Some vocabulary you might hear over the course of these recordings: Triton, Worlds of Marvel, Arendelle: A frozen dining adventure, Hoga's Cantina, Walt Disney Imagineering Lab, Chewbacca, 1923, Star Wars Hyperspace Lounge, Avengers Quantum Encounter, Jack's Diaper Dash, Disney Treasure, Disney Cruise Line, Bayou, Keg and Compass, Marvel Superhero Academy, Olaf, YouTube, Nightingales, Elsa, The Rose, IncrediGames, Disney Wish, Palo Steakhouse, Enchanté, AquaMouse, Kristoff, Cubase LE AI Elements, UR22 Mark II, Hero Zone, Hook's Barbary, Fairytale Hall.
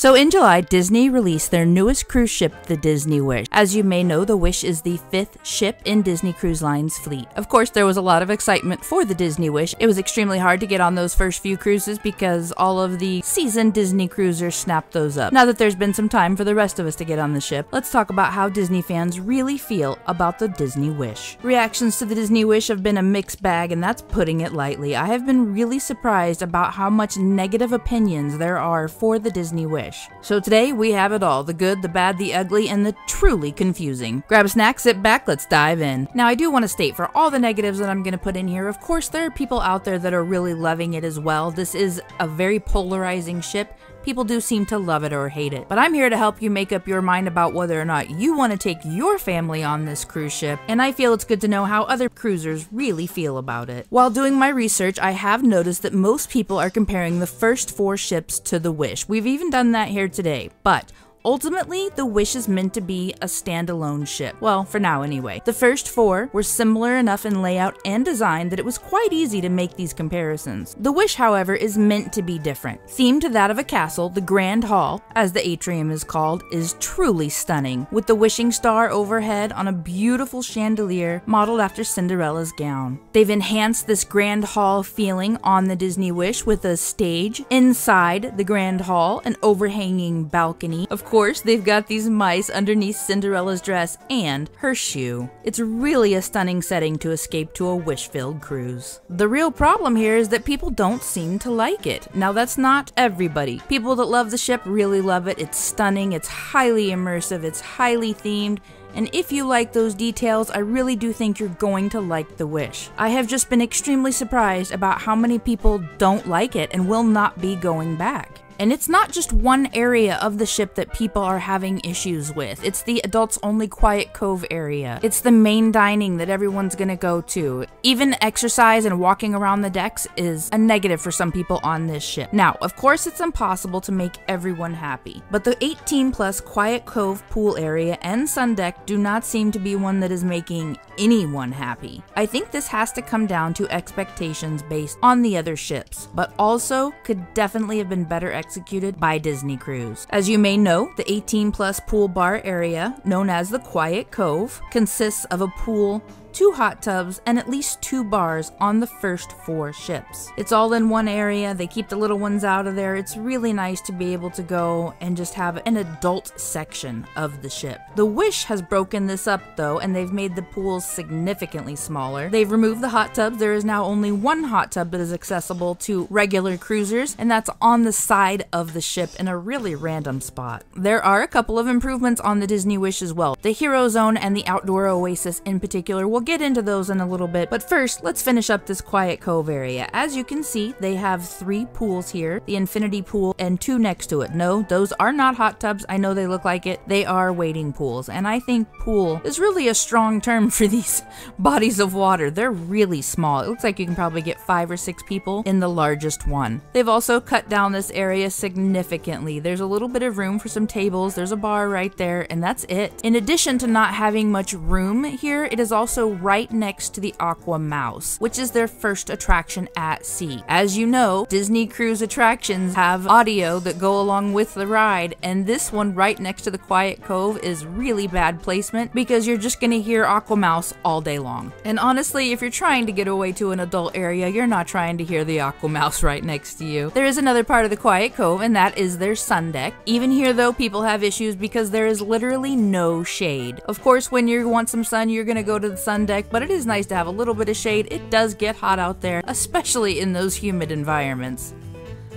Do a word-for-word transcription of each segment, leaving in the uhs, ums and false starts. So in July, Disney released their newest cruise ship, the Disney Wish. As you may know, the Wish is the fifth ship in Disney Cruise Line's fleet. Of course, there was a lot of excitement for the Disney Wish. It was extremely hard to get on those first few cruises because all of the seasoned Disney cruisers snapped those up. Now that there's been some time for the rest of us to get on the ship, let's talk about how Disney fans really feel about the Disney Wish. Reactions to the Disney Wish have been a mixed bag, and that's putting it lightly. I have been really surprised about how much negative opinions there are for the Disney Wish. So today we have it all, the good, the bad, the ugly, and the truly confusing. Grab a snack, sit back, let's dive in. Now I do want to state, for all the negatives that I'm going to put in here, of course there are people out there that are really loving it as well. This is a very polarizing ship. People do seem to love it or hate it. But I'm here to help you make up your mind about whether or not you want to take your family on this cruise ship, and I feel it's good to know how other cruisers really feel about it. While doing my research, I have noticed that most people are comparing the first four ships to the Wish. We've even done that here today, but ultimately, the Wish is meant to be a standalone ship. Well, for now anyway. The first four were similar enough in layout and design that it was quite easy to make these comparisons. The Wish, however, is meant to be different. Themed to that of a castle, the Grand Hall, as the atrium is called, is truly stunning, with the wishing star overhead on a beautiful chandelier modeled after Cinderella's gown. They've enhanced this Grand Hall feeling on the Disney Wish with a stage inside the Grand Hall, an overhanging balcony. Of Of course, they've got these mice underneath Cinderella's dress and her shoe. It's really a stunning setting to escape to a wish-filled cruise. The real problem here is that people don't seem to like it. Now, that's not everybody. People that love the ship really love it. It's stunning, it's highly immersive, it's highly themed. And if you like those details, I really do think you're going to like the Wish. I have just been extremely surprised about how many people don't like it and will not be going back. And it's not just one area of the ship that people are having issues with. It's the adults-only Quiet Cove area. It's the main dining that everyone's gonna go to. Even exercise and walking around the decks is a negative for some people on this ship. Now, of course, it's impossible to make everyone happy, but the eighteen plus Quiet Cove pool area and sun deck do not seem to be one that is making anyone happy. I think this has to come down to expectations based on the other ships, but also could definitely have been better executed by Disney Cruise. As you may know, the eighteen plus pool bar area, known as the Quiet Cove, consists of a pool, two hot tubs, and at least two bars on the first four ships. It's all in one area. They keep the little ones out of there. It's really nice to be able to go and just have an adult section of the ship. The Wish has broken this up though, and they've made the pools significantly smaller. They've removed the hot tubs. There is now only one hot tub that is accessible to regular cruisers, and that's on the side of the ship in a really random spot. There are a couple of improvements on the Disney Wish as well. The Hero Zone and the Outdoor Oasis in particular will We'll get into those in a little bit, but first let's finish up this Quiet Cove area. As you can see, they have three pools here, the infinity pool and two next to it. No, those are not hot tubs. I know they look like it. They are wading pools, and I think pool is really a strong term for these bodies of water. They're really small. It looks like you can probably get five or six people in the largest one. They've also cut down this area significantly. There's a little bit of room for some tables. There's a bar right there, and that's it. In addition to not having much room here, it is also right next to the AquaMouse, which is their first attraction at sea. As you know, Disney Cruise attractions have audio that go along with the ride, and this one right next to the Quiet Cove is really bad placement because you're just gonna hear AquaMouse all day long. And honestly, if you're trying to get away to an adult area, you're not trying to hear the AquaMouse right next to you. There is another part of the Quiet Cove, and that is their sun deck. Even here though, people have issues because there is literally no shade. Of course, when you want some sun, you're gonna go to the sun deck, but it is nice to have a little bit of shade. It does get hot out there, especially in those humid environments.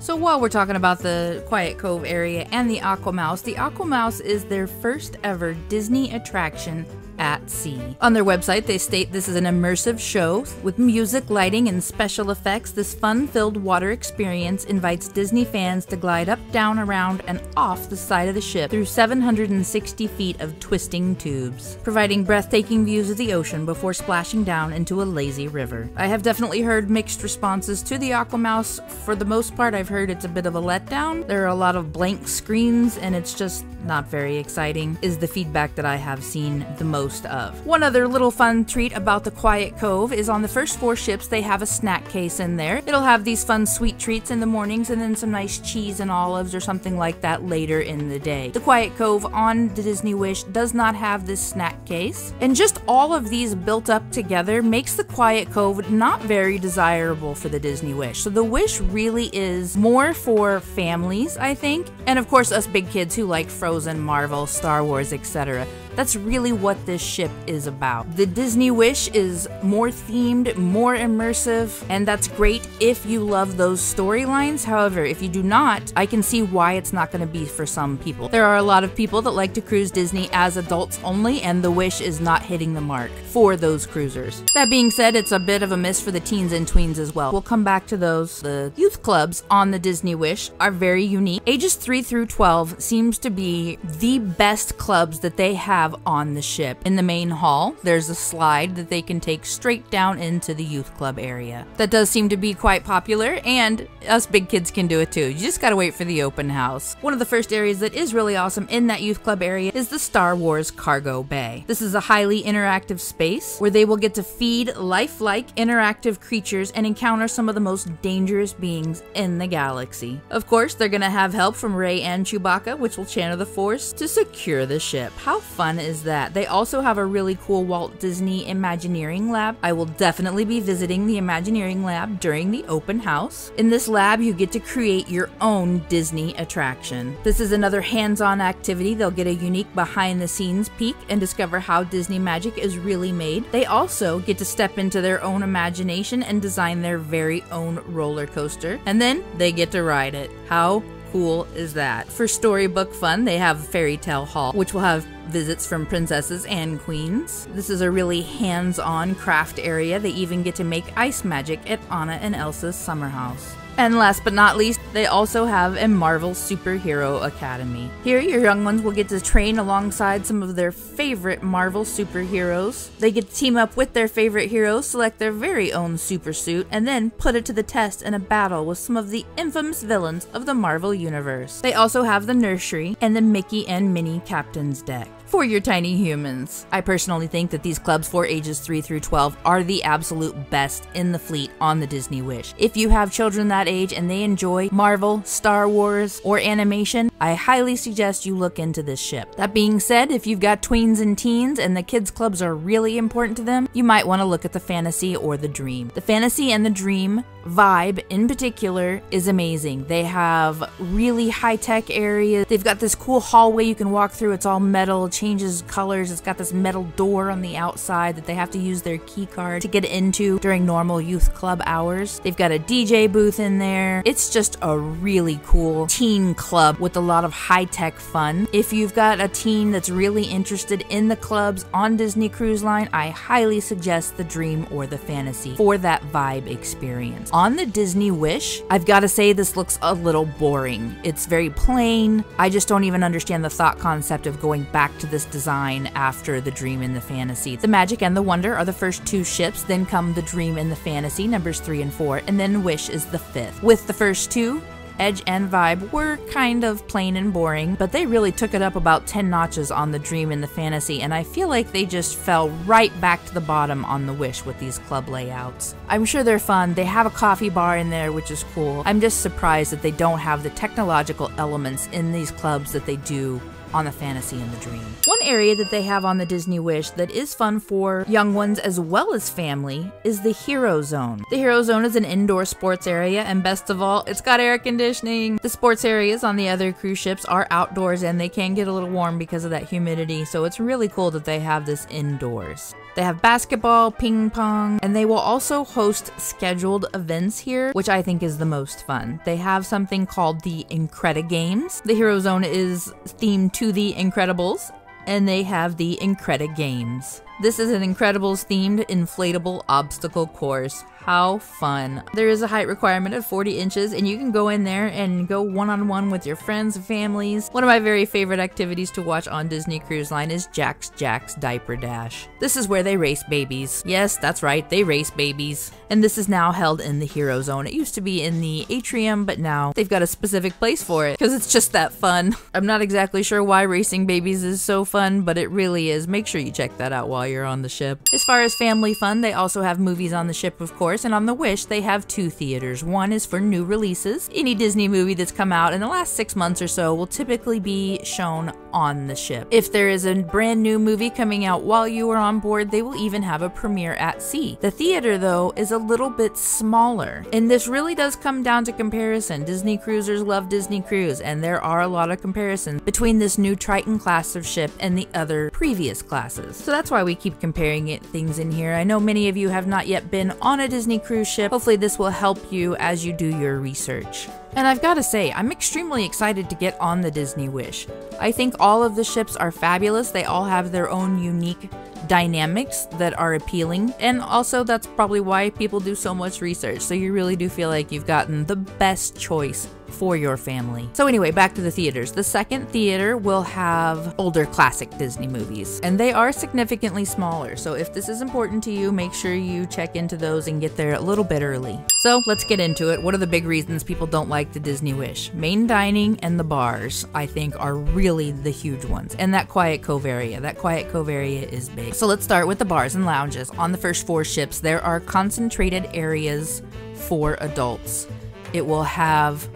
So while we're talking about the Quiet Cove area and the AquaMouse, the AquaMouse is their first ever Disney attraction at sea. On their website, they state this is an immersive show with music, lighting, and special effects. This fun-filled water experience invites Disney fans to glide up, down, around, and off the side of the ship through seven hundred sixty feet of twisting tubes, providing breathtaking views of the ocean before splashing down into a lazy river. I have definitely heard mixed responses to the AquaMouse. For the most part, I've heard it's a bit of a letdown. There are a lot of blank screens, and it's just not very exciting, is the feedback that I have seen the most most of. One other little fun treat about the Quiet Cove is on the first four ships they have a snack case in there. It'll have these fun sweet treats in the mornings and then some nice cheese and olives or something like that later in the day. The Quiet Cove on the Disney Wish does not have this snack case, and just all of these built up together makes the Quiet Cove not very desirable for the Disney Wish. So the Wish really is more for families, I think, and of course us big kids who like Frozen, Marvel, Star Wars, et cetera. That's really what this ship is about. The Disney Wish is more themed, more immersive, and that's great if you love those storylines. However, if you do not, I can see why it's not going to be for some people. There are a lot of people that like to cruise Disney as adults only, and the Wish is not hitting the mark for those cruisers. That being said, it's a bit of a miss for the teens and tweens as well. We'll come back to those. The youth clubs on the Disney Wish are very unique. Ages three through twelve seems to be the best clubs that they have on the ship. In the main hall, there's a slide that they can take straight down into the youth club area. That does seem to be quite popular, and us big kids can do it too. You just gotta wait for the open house. One of the first areas that is really awesome in that youth club area is the Star Wars cargo bay. This is a highly interactive space where they will get to feed lifelike interactive creatures and encounter some of the most dangerous beings in the galaxy. Of course, they're gonna have help from Rey and Chewbacca, which will channel the Force to secure the ship. How fun is that? They also have a really cool Walt Disney Imagineering Lab. I will definitely be visiting the Imagineering Lab during the open house. In this lab, you get to create your own Disney attraction. This is another hands-on activity. They'll get a unique behind-the-scenes peek and discover how Disney magic is really made. They also get to step into their own imagination and design their very own roller coaster, and then they get to ride it. How cool is that? For storybook fun, they have Fairytale Hall, which will have visits from princesses and queens. This is a really hands-on craft area. They even get to make ice magic at Anna and Elsa's summer house. And last but not least, they also have a Marvel Superhero Academy. Here, your young ones will get to train alongside some of their favorite Marvel superheroes. They get to team up with their favorite heroes, select their very own super suit, and then put it to the test in a battle with some of the infamous villains of the Marvel Universe. They also have the nursery and the Mickey and Minnie Captain's Deck for your tiny humans. I personally think that these clubs for ages three through twelve are the absolute best in the fleet on the Disney Wish. If you have children that age and they enjoy Marvel, Star Wars, or animation, I highly suggest you look into this ship. That being said, if you've got tweens and teens and the kids clubs are really important to them, you might want to look at the Fantasy or the Dream. The Fantasy and the Dream vibe in particular is amazing. They have really high-tech areas. They've got this cool hallway you can walk through. It's all metal, changes colors. It's got this metal door on the outside that they have to use their key card to get into during normal youth club hours. They've got a D J booth in there. It's just a really cool teen club with a lot of high-tech fun. If you've got a teen that's really interested in the clubs on Disney Cruise Line, I highly suggest the Dream or the Fantasy for that vibe experience. On the Disney Wish, I've got to say this looks a little boring. It's very plain. I just don't even understand the thought concept of going back to this design after the Dream and the Fantasy. The Magic and the Wonder are the first two ships, then come the Dream and the Fantasy, numbers three and four, and then Wish is the fifth. With the first two, Edge and Vibe, were kind of plain and boring, but they really took it up about ten notches on the Dream and the Fantasy, and I feel like they just fell right back to the bottom on the Wish with these club layouts. I'm sure they're fun. They have a coffee bar in there, which is cool. I'm just surprised that they don't have the technological elements in these clubs that they do on the Fantasy and the Dream. One area that they have on the Disney Wish that is fun for young ones as well as family is the Hero Zone. The Hero Zone is an indoor sports area, and best of all, it's got air conditioning. The sports areas on the other cruise ships are outdoors, and they can get a little warm because of that humidity, so it's really cool that they have this indoors. They have basketball, ping pong, and they will also host scheduled events here, which I think is the most fun. They have something called the IncrediGames. The Hero Zone is themed to the Incredibles, and they have the IncrediGames. This is an Incredibles-themed inflatable obstacle course. How fun. There is a height requirement of forty inches, and you can go in there and go one-on-one with your friends and families. One of my very favorite activities to watch on Disney Cruise Line is Jack's Jack's Diaper Dash. This is where they race babies. Yes, that's right, they race babies. And this is now held in the Hero Zone. It used to be in the atrium, but now they've got a specific place for it because it's just that fun. I'm not exactly sure why racing babies is so fun, but it really is. Make sure you check that out while you're on the ship. As far as family fun, they also have movies on the ship, of course, and on the Wish they have two theaters. One is for new releases. Any Disney movie that's come out in the last six months or so will typically be shown on the ship. If there is a brand new movie coming out while you are on board, they will even have a premiere at sea. The theater, though, is a little bit smaller, and this really does come down to comparison. Disney cruisers love Disney Cruise, and there are a lot of comparisons between this new Triton class of ship and the other previous classes. So that's why we keep comparing it things in here. I know many of you have not yet been on a Disney cruise ship. Hopefully this will help you as you do your research. And I've got to say, I'm extremely excited to get on the Disney Wish. I think all of the ships are fabulous. They all have their own unique dynamics that are appealing, and also that's probably why people do so much research, so you really do feel like you've gotten the best choice for your family. So anyway, back to the theaters. The second theater will have older classic Disney movies, and they are significantly smaller, so if this is important to you, make sure you check into those and get there a little bit early. So let's get into it. What are the big reasons people don't like the Disney Wish? Main dining and the bars, I think, are really the huge ones, and that quiet cove area. That quiet cove area is big. So let's start with the bars and lounges. On the first four ships, there are concentrated areas for adults. It will have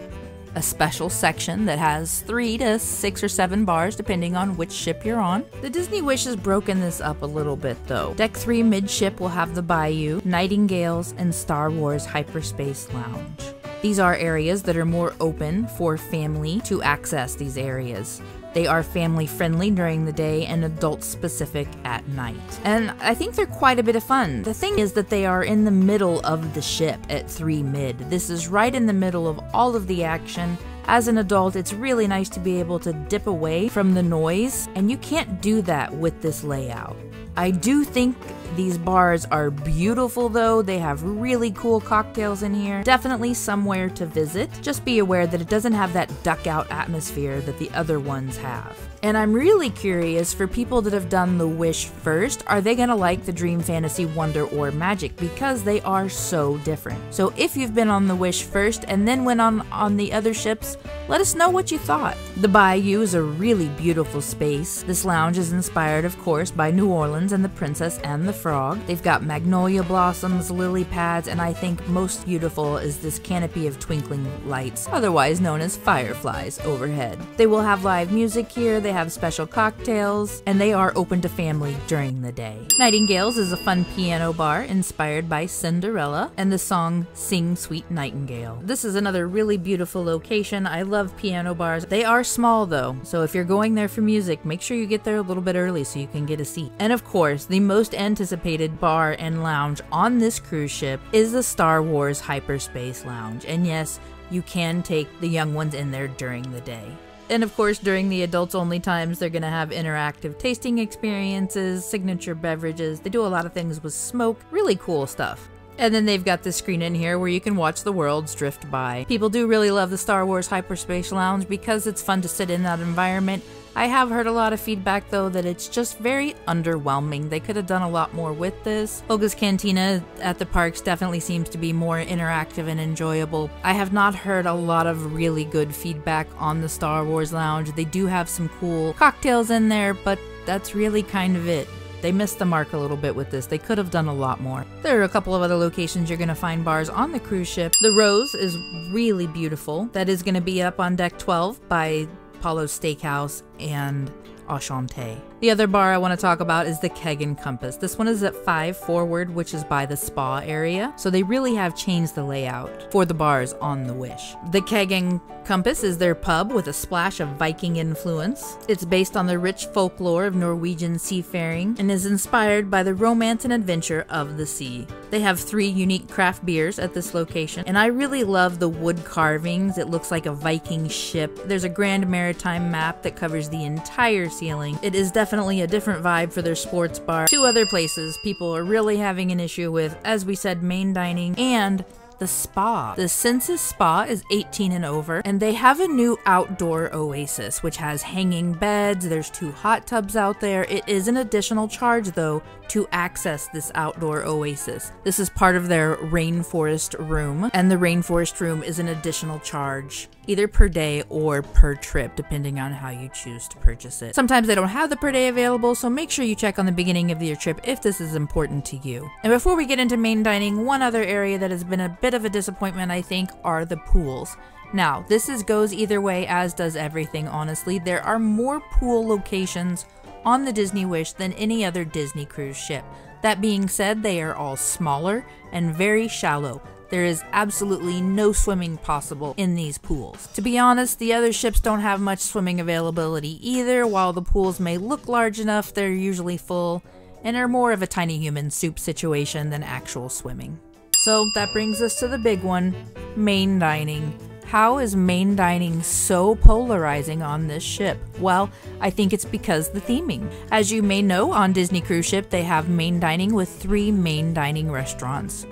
a special section that has three to six or seven bars depending on which ship you're on. The Disney Wish has broken this up a little bit though. Deck three midship will have the Bayou, Nightingales, and Star Wars Hyperspace Lounge. These are areas that are more open for family to access these areas. They are family friendly during the day and adult specific at night. And I think they're quite a bit of fun. The thing is that they are in the middle of the ship at three mid. This is right in the middle of all of the action. As an adult, it's really nice to be able to dip away from the noise, and you can't do that with this layout. I do think these bars are beautiful though. They have really cool cocktails in here. Definitely somewhere to visit. Just be aware that it doesn't have that duck out atmosphere that the other ones have. And I'm really curious for people that have done the Wish first, are they gonna like the Dream, Fantasy, Wonder, or Magic? Because they are so different. So if you've been on the Wish first and then went on, on the other ships, let us know what you thought. The Bayou is a really beautiful space. This lounge is inspired, of course, by New Orleans and the Princess and the Frog. They've got magnolia blossoms, lily pads, and I think most beautiful is this canopy of twinkling lights, otherwise known as fireflies, overhead. They will have live music here, they have special cocktails, and they are open to family during the day. Nightingales is a fun piano bar inspired by Cinderella and the song Sing Sweet Nightingale. This is another really beautiful location. I love piano bars. They are small though, so if you're going there for music, make sure you get there a little bit early so you can get a seat. And of course, Of course, the most anticipated bar and lounge on this cruise ship is the Star Wars Hyperspace Lounge, and yes, you can take the young ones in there during the day. And of course, during the adults only times, they're going to have interactive tasting experiences, signature beverages. They do a lot of things with smoke, really cool stuff. And then they've got this screen in here where you can watch the worlds drift by. People do really love the Star Wars Hyperspace Lounge because it's fun to sit in that environment. I have heard a lot of feedback though that it's just very underwhelming. They could have done a lot more with this. Hoga's Cantina at the parks definitely seems to be more interactive and enjoyable. I have not heard a lot of really good feedback on the Star Wars Lounge. They do have some cool cocktails in there, but that's really kind of it. They missed the mark a little bit with this. They could have done a lot more. There are a couple of other locations you're going to find bars on the cruise ship. The Rose is really beautiful. That is going to be up on deck twelve by Palo Steakhouse and Enchanté. The other bar I want to talk about is the Keg and Compass. This one is at five forward, which is by the spa area. So they really have changed the layout for the bars on the Wish. The Keg and Compass is their pub with a splash of Viking influence. It's based on the rich folklore of Norwegian seafaring and is inspired by the romance and adventure of the sea. They have three unique craft beers at this location, and I really love the wood carvings. It looks like a Viking ship. There's a grand marriage maritime map that covers the entire ceiling. It is definitely a different vibe for their sports bar. Two other places people are really having an issue with, as we said, main dining and the spa. The Census Spa is eighteen and over, and they have a new outdoor oasis, which has hanging beds. There's two hot tubs out there. It is an additional charge, though, to access this outdoor oasis. This is part of their rainforest room, and the rainforest room is an additional charge, either per day or per trip, depending on how you choose to purchase it. Sometimes they don't have the per day available, so make sure you check on the beginning of your trip if this is important to you. And before we get into main dining, one other area that has been a bit of a disappointment, I think, are the pools. Now, this is goes either way, as does everything, honestly. There are more pool locations on the Disney Wish than any other Disney cruise ship. That being said, they are all smaller and very shallow. There is absolutely no swimming possible in these pools. To be honest, the other ships don't have much swimming availability either. While the pools may look large enough, they're usually full and are more of a tiny human soup situation than actual swimming. So that brings us to the big one, main dining. How is main dining so polarizing on this ship? Well, I think it's because the theming. As you may know, on Disney Cruise Ship, they have main dining with three main dining restaurants.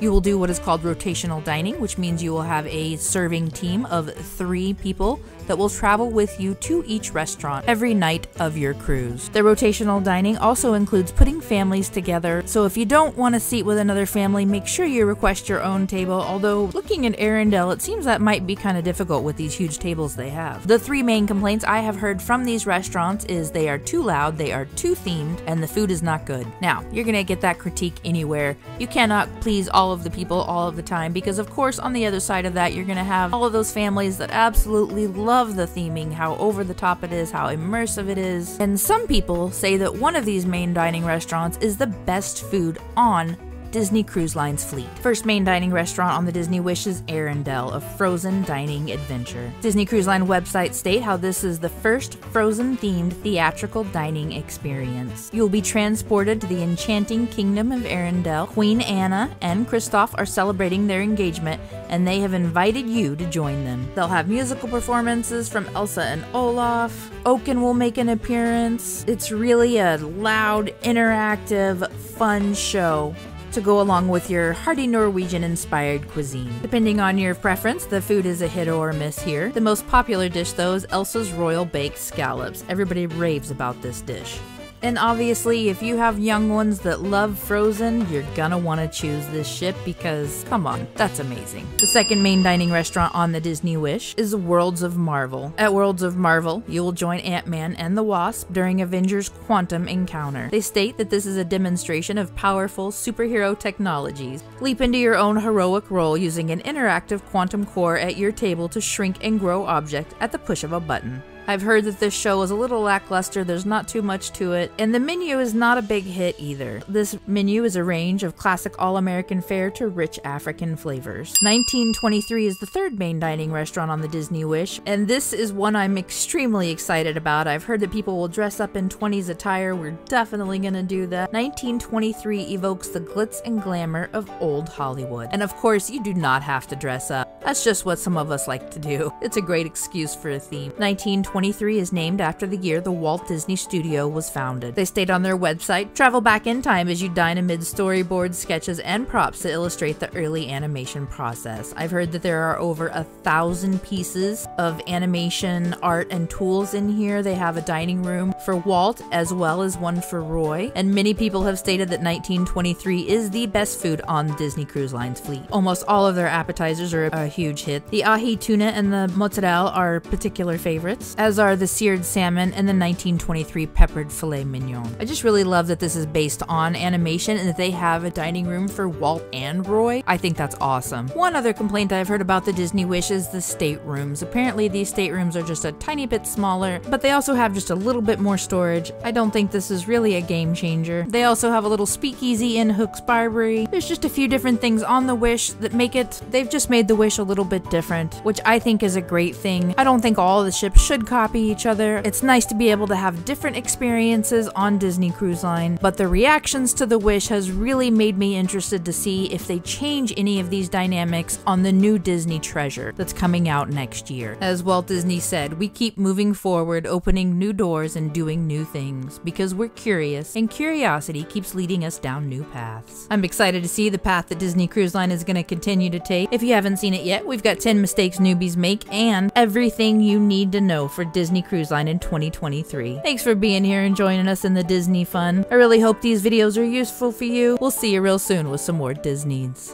You will do what is called rotational dining, which means you will have a serving team of three people that will travel with you to each restaurant every night of your cruise. The rotational dining also includes putting families together, so if you don't want a seat with another family, make sure you request your own table, although looking at Arendelle, it seems that might be kind of difficult with these huge tables they have. The three main complaints I have heard from these restaurants is they are too loud, they are too themed, and the food is not good. Now, you're gonna get that critique anywhere. You cannot please all of the people all of the time, because of course on the other side of that, you're gonna have all of those families that absolutely love Love the theming, how over the top it is, how immersive it is. And some people say that one of these main dining restaurants is the best food on Disney Cruise Line's fleet. First main dining restaurant on the Disney Wish is Arendelle: A Frozen Dining Adventure. Disney Cruise Line website state how this is the first Frozen-themed theatrical dining experience. You'll be transported to the enchanting kingdom of Arendelle. Queen Anna and Kristoff are celebrating their engagement, and they have invited you to join them. They'll have musical performances from Elsa and Olaf. Oaken will make an appearance. It's really a loud, interactive, fun show to go along with your hearty Norwegian-inspired cuisine. Depending on your preference, the food is a hit or a miss here. The most popular dish, though, is Elsa's Royal Baked Scallops. Everybody raves about this dish. And obviously, if you have young ones that love Frozen, you're gonna wanna choose this ship because, come on, that's amazing. The second main dining restaurant on the Disney Wish is Worlds of Marvel. At Worlds of Marvel, you will join Ant-Man and the Wasp during Avengers Quantum Encounter. They state that this is a demonstration of powerful superhero technologies. Leap into your own heroic role using an interactive quantum core at your table to shrink and grow objects at the push of a button. I've heard that this show is a little lackluster, there's not too much to it, and the menu is not a big hit either. This menu is a range of classic all-American fare to rich African flavors. nineteen twenty-three is the third main dining restaurant on the Disney Wish, and this is one I'm extremely excited about. I've heard that people will dress up in twenties attire, we're definitely gonna do that. nineteen twenty-three evokes the glitz and glamour of old Hollywood. And of course, you do not have to dress up. That's just what some of us like to do. It's a great excuse for a theme. nineteen twenty-three is named after the year the Walt Disney Studio was founded. They state on their website, travel back in time as you dine amid storyboards, sketches, and props to illustrate the early animation process. I've heard that there are over a thousand pieces of animation, art, and tools in here. They have a dining room for Walt as well as one for Roy, and many people have stated that nineteen twenty-three is the best food on Disney Cruise Line's fleet. Almost all of their appetizers are a huge hit. The ahi tuna and the mozzarella are particular favorites, as are the seared salmon and the nineteen twenty-three peppered filet mignon. I just really love that this is based on animation and that they have a dining room for Walt and Roy. I think that's awesome. One other complaint I've heard about the Disney Wish is the staterooms. Apparently these staterooms are just a tiny bit smaller, but they also have just a little bit more storage. I don't think this is really a game changer. They also have a little speakeasy in Hook's Barbary. There's just a few different things on the Wish that make it, they've just made the Wish a little bit different, which I think is a great thing. I don't think all the ships should copy each other. It's nice to be able to have different experiences on Disney Cruise Line, but the reactions to the Wish has really made me interested to see if they change any of these dynamics on the new Disney Treasure that's coming out next year. As Walt Disney said, we keep moving forward, opening new doors and doing new things because we're curious, and curiosity keeps leading us down new paths. I'm excited to see the path that Disney Cruise Line is going to continue to take. If you haven't seen it yet, we've got ten mistakes newbies make and everything you need to know for Disney Cruise Line in twenty twenty-three. Thanks for being here and joining us in the Disney fun. I really hope these videos are useful for you. We'll see you real soon with some more Disneys.